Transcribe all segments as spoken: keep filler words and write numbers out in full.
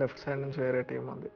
left side and share a team on the nice!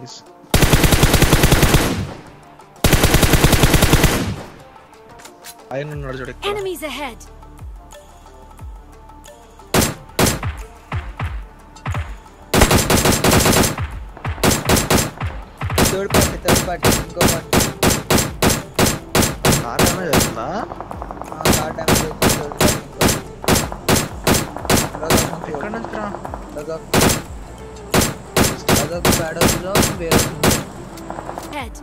Yes. I don't know what. Enemies ahead! Third party, third party, go on. Car damage is not? Car damage is not. Rug off and fuel. Rug off. Rug off, bad off, rug off, bear off. Head.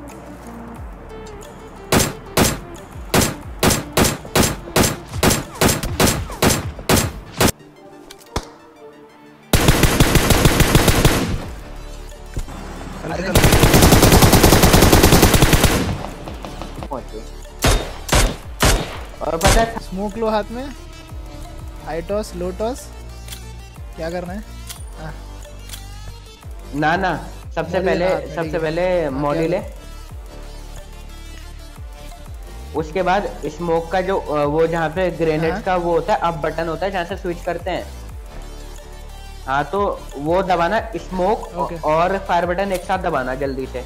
और पता है smoke लो हाथ में, high toss लो toss क्या करना है ना ना सबसे पहले सबसे पहले मॉडी ले, उसके बाद स्मोक का जो वो जहाँ पे ग्रेनेड का वो होता है अप बटन होता है जहाँ से स्विच करते हैं, हाँ तो वो दबाना स्मोक और फायर बटन एक साथ दबाना जल्दी से।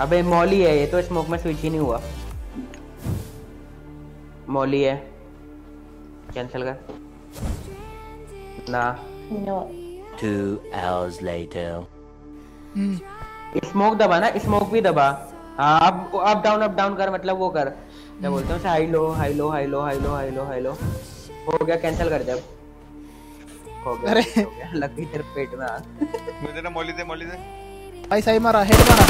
अबे मॉली है ये तो स्मोक में स्विच ही नहीं हुआ, मॉली है कैंसिल कर ना। no. Two hours later. hmm. Smoke दबा ना, स्मोक भी दबा, हाँ अब अप डाउन अप डाउन कर, मतलब वो कर क्या बोलते हैं उसे, high low high low high low high low high low high low हो गया कैंसिल कर दे। हो गया, हो गया लग गई तेरे पेट में आग। मुझे ना मॉली दे मॉली दे भाई, सही मारा हेड मारा।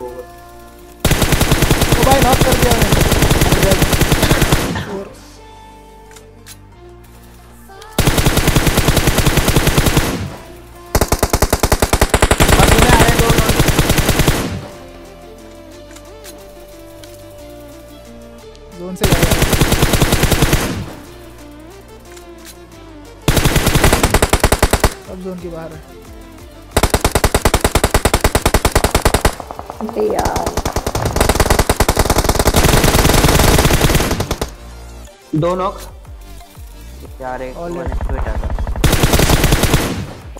ओ भाई नॉक कर दिया मैंने। जोन से अब जोन के बाहर है यार। दो नॉक यार, एक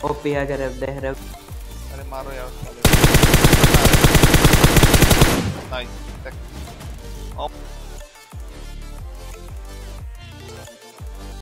ओपी है कर दे रहा। अरे मारो यार उसको, नाइस।